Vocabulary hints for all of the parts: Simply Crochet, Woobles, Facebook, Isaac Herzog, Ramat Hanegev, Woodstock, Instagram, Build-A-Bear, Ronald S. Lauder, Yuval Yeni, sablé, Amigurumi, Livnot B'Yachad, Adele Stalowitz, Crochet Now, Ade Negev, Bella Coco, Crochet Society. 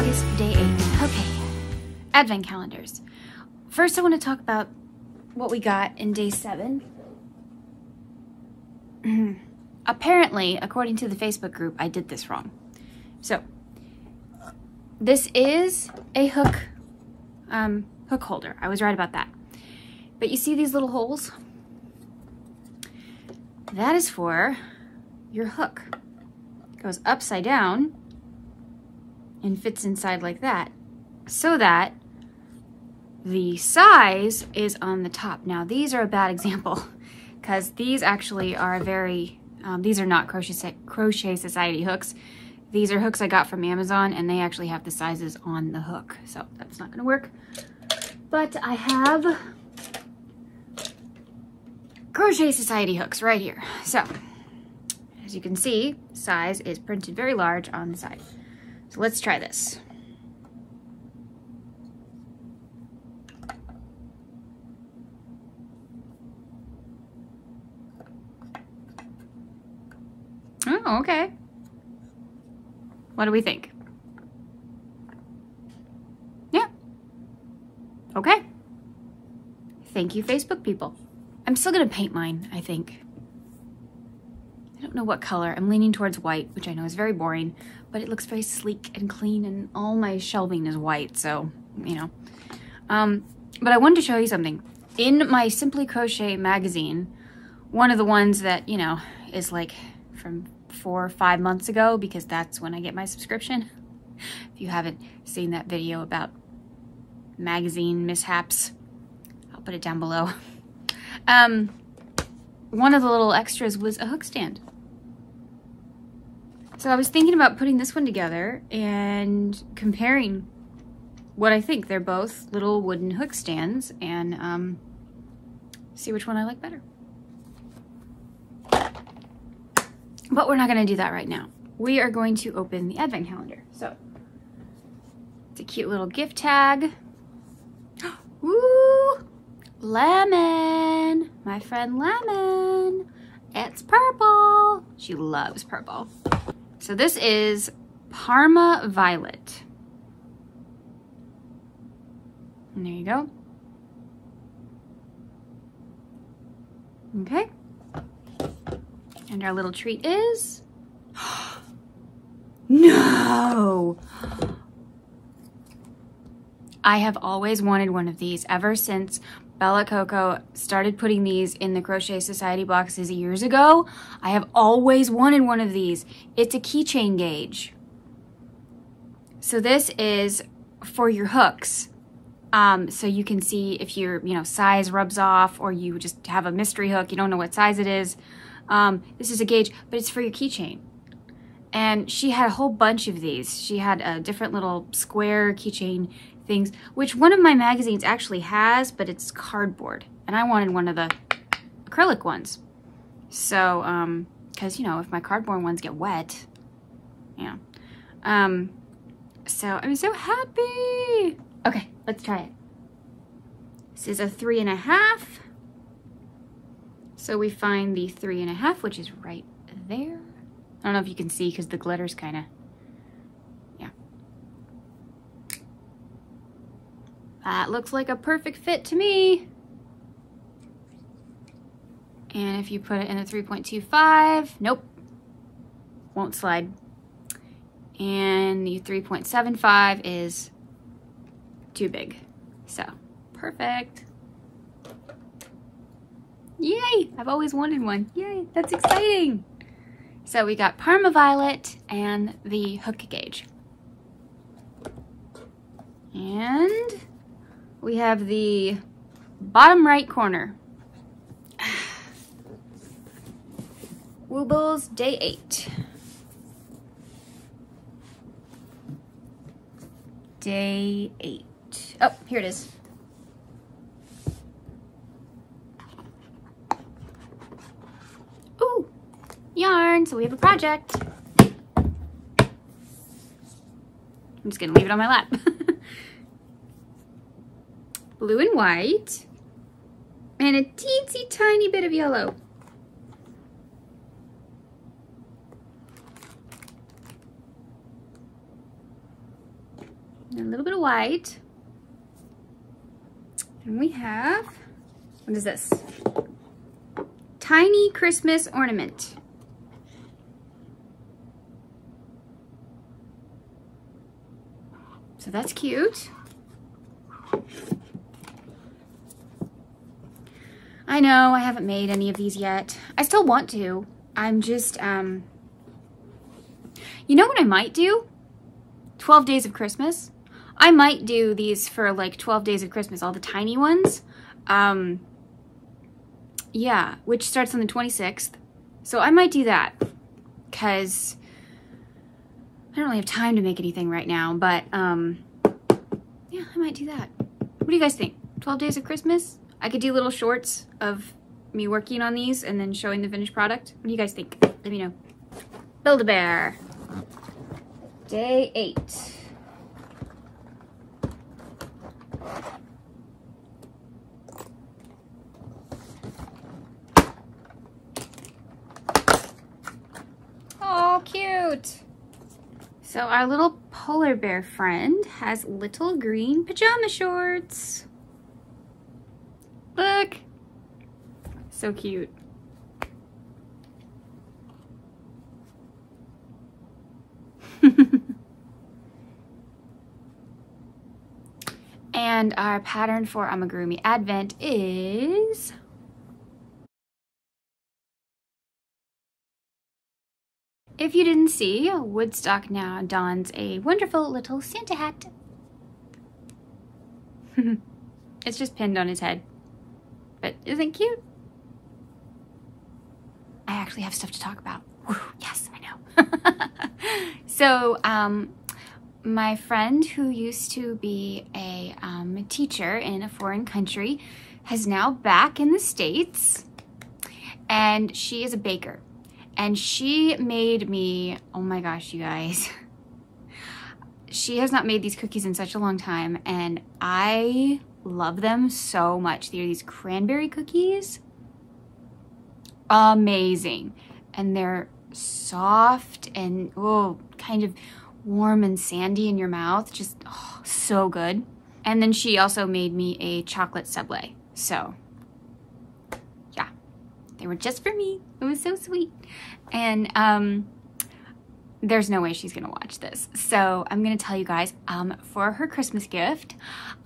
August, day 8. Okay, advent calendars. First, I want to talk about what we got in day 7. Apparently, according to the Facebook group, I did this wrong. So, this is a hook, hook holder. I was right about that. But you see these little holes? That is for your hook. It goes upside down and fits inside like that, so that the size is on the top. Now, these are a bad example because these actually are very, these are not Crochet Society hooks. These are hooks I got from Amazon, and they actually have the sizes on the hook. So that's not gonna work. But I have Crochet Society hooks right here. So as you can see, size is printed very large on the side. So let's try this. Oh, okay. What do we think? Yeah. Okay. Thank you, Facebook people. I'm still gonna paint mine, I think. I don't know what color. I'm leaning towards white, which I know is very boring, but it looks very sleek and clean, and all my shelving is white, so, you know. But I wanted to show you something. In my Simply Crochet magazine, one of the ones that, you know, is like from 4 or 5 months ago, because that's when I get my subscription. If you haven't seen that video about magazine mishaps, I'll put it down below. One of the little extras was a hook stand. So I was thinking about putting this one together and comparing what I think. They're both little wooden hook stands, and see which one I like better. But we're not gonna do that right now. We are going to open the advent calendar. So it's a cute little gift tag. Ooh, lemon, my friend Lemon. It's purple, she loves purple. So this is Parma Violet. And there you go. Okay. And our little treat is, no! I have always wanted one of these ever since Bella Coco started putting these in the Crochet Society boxes years ago. I have always wanted one of these. It's a keychain gauge. So this is for your hooks. So you can see if your, you know, size rubs off, or you just have a mystery hook, you don't know what size it is. This is a gauge, but it's for your keychain. And she had a whole bunch of these. She had different little square keychain things, which one of my magazines actually has, but it's cardboard. And I wanted one of the acrylic ones. So, cause you know, if my cardboard ones get wet, yeah. So I'm so happy. Okay, let's try it. This is a 3.5. So we find the 3.5, which is right there. I don't know if you can see because the glitter's kind of, yeah. That looks like a perfect fit to me. And if you put it in a 3.25, nope, won't slide. And the 3.75 is too big. So perfect. Yay! I've always wanted one. Yay! That's exciting! So we got Parma Violet and the hook gauge. And we have the bottom right corner. Woobles, day 8. Day 8. Oh, here it is. Yarn, so we have a project. I'm just gonna leave it on my lap. Blue and white, and a teensy tiny bit of yellow. and a little bit of white. And we have, what is this? Tiny Christmas ornament. So that's cute. I know I haven't made any of these yet. I still want to. I'm just, you know what I might do? 12 Days of Christmas. I might do these for like 12 Days of Christmas, all the tiny ones. Yeah, which starts on the 26th. So I might do that because I don't really have time to make anything right now, but yeah, I might do that. What do you guys think? 12 Days of Christmas? I could do little shorts of me working on these and then showing the finished product. What do you guys think? Let me know. Build-A-Bear. Day 8. Oh, cute. So our little polar bear friend has little green pajama shorts. Look, so cute. And our pattern for Amigurumi Advent is if you didn't see, Woodstock now dons a wonderful little Santa hat. It's just pinned on his head. But isn't it cute? I actually have stuff to talk about. Whew, yes, I know. So my friend who used to be a teacher in a foreign country is now back in the States, and she is a baker. And she made me, oh my gosh, you guys. She has not made these cookies in such a long time, and I love them so much. They're these cranberry cookies. Amazing. And they're soft and oh, kind of warm and sandy in your mouth. Just oh, so good. And then she also made me a chocolate subway. So yeah, they were just for me. It was so sweet. And there's no way she's gonna watch this. So I'm gonna tell you guys, for her Christmas gift,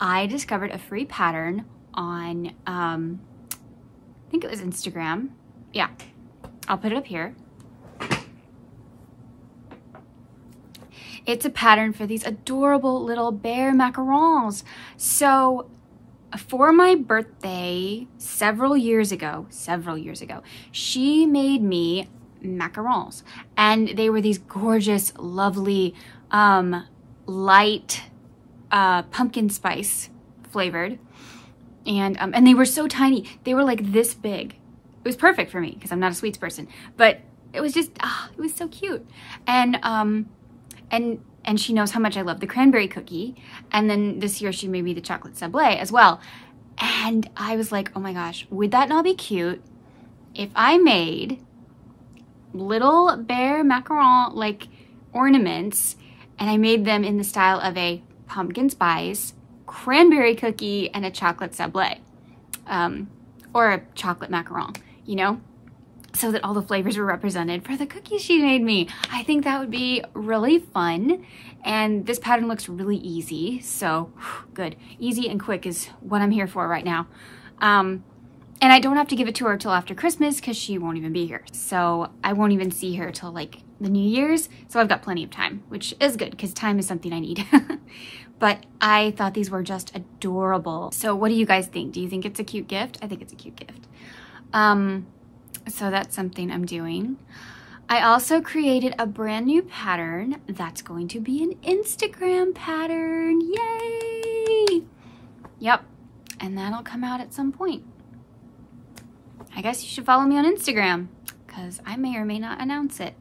I discovered a free pattern on, I think it was Instagram. Yeah, I'll put it up here. It's a pattern for these adorable little bear macarons. So for my birthday several years ago, she made me macarons, and they were these gorgeous, lovely, light pumpkin spice flavored, and they were so tiny. They were like this big. It was perfect for me because I'm not a sweets person, but it was just it was so cute. And and she knows how much I love the cranberry cookie, and then this year she made me the chocolate sablé as well, and I was like, oh my gosh, would that not be cute if I made little bear macaron like ornaments, and I made them in the style of a pumpkin spice, cranberry cookie, and a chocolate sablé, or a chocolate macaron, you know, so that all the flavors were represented for the cookies she made me. I think that would be really fun, and this pattern looks really easy, so good. Easy and quick is what I'm here for right now. And I don't have to give it to her till after Christmas because she won't even be here. So I won't even see her till like the New Year's. So I've got plenty of time, which is good because time is something I need. But I thought these were just adorable. So what do you guys think? Do you think it's a cute gift? I think it's a cute gift. So that's something I'm doing. I also created a brand new pattern that's going to be an Instagram pattern. Yay! Yep. And that'll come out at some point. I guess you should follow me on Instagram because I may or may not announce it.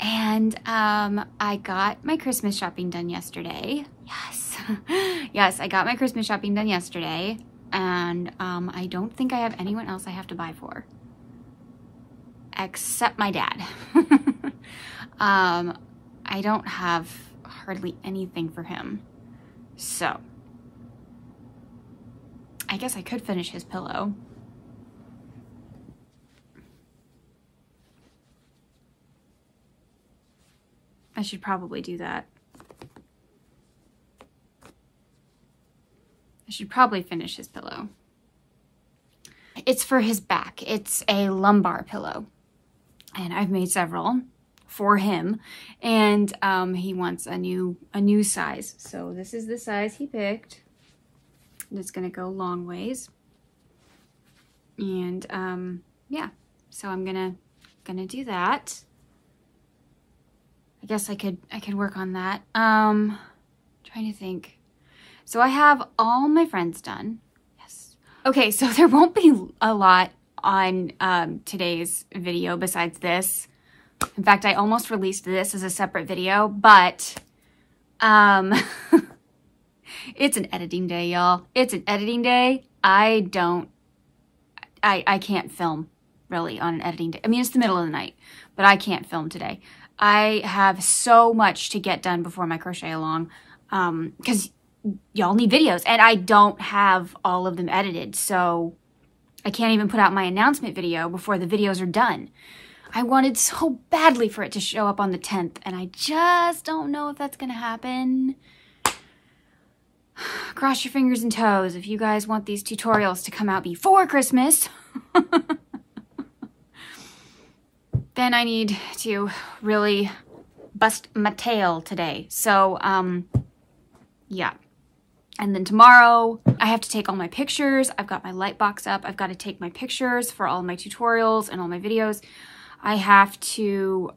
And I got my Christmas shopping done yesterday. Yes. Yes, I got my Christmas shopping done yesterday. And I don't think I have anyone else I have to buy for. Except my dad. I don't have hardly anything for him. So I guess I could finish his pillow. I should probably do that. I should probably finish his pillow. It's for his back. It's a lumbar pillow. And I've made several for him. And he wants a new size. So this is the size he picked. And it's gonna go long ways. And yeah, so I'm gonna do that. I guess I could work on that. Trying to think. So I have all my friends done. Yes. Okay, so there won't be a lot on today's video besides this. In fact, I almost released this as a separate video, but it's an editing day, y'all. It's an editing day. I can't film really on an editing day. I mean, it's the middle of the night, but I can't film today. I have so much to get done before my crochet along, because y'all need videos and I don't have all of them edited. So I can't even put out my announcement video before the videos are done. I wanted so badly for it to show up on the 10th and I just don't know if that's going to happen. Cross your fingers and toes if you guys want these tutorials to come out before Christmas. Then I need to really bust my tail today. So, yeah. And then tomorrow I have to take all my pictures. I've got my light box up. I've got to take my pictures for all my tutorials and all my videos. I have to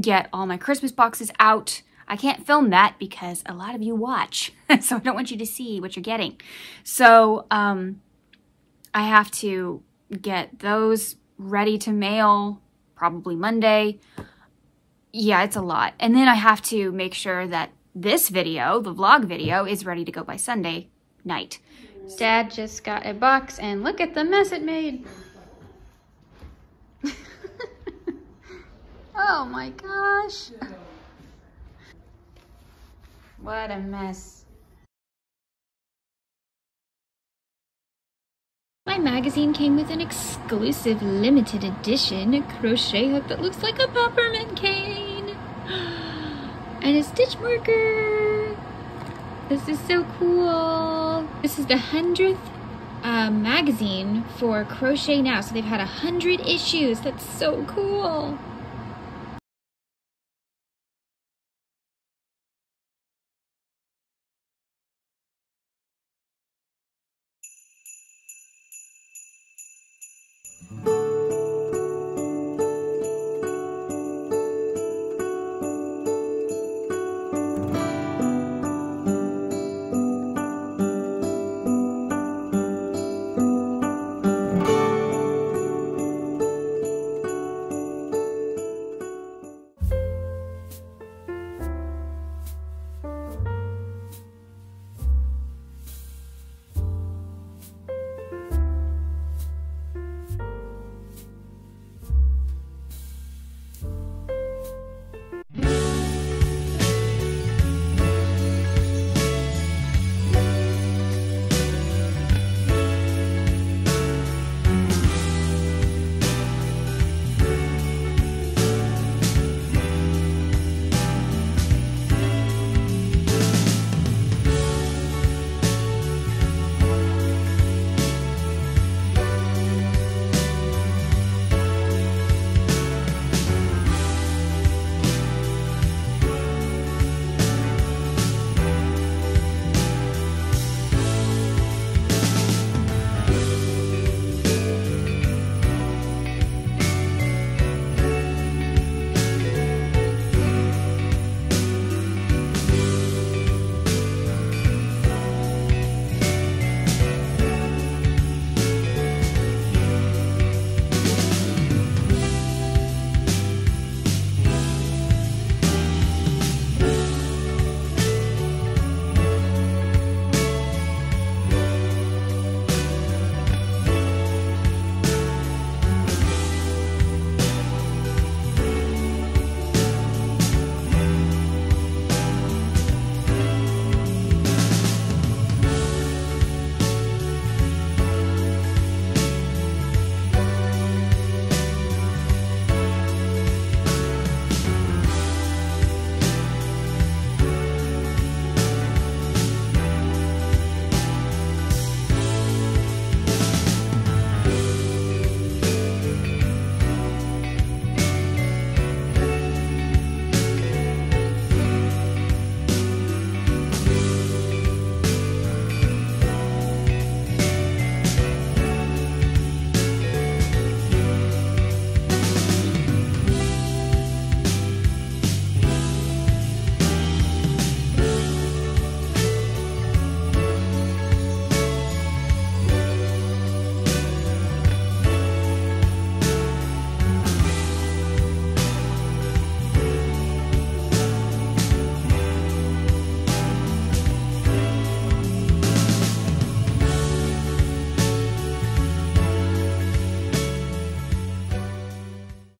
get all my Christmas boxes out. I can't film that because a lot of you watch. So I don't want you to see what you're getting. So I have to get those ready to mail probably Monday. Yeah, it's a lot. And then I have to make sure that this video, the vlog video, is ready to go by Sunday night. Dad just got a box and look at the mess it made. Oh my gosh. What a mess. My magazine came with an exclusive limited edition crochet hook that looks like a peppermint cane and a stitch marker. This is so cool. This is the 100th magazine for Crochet Now. So they've had 100 issues. That's so cool.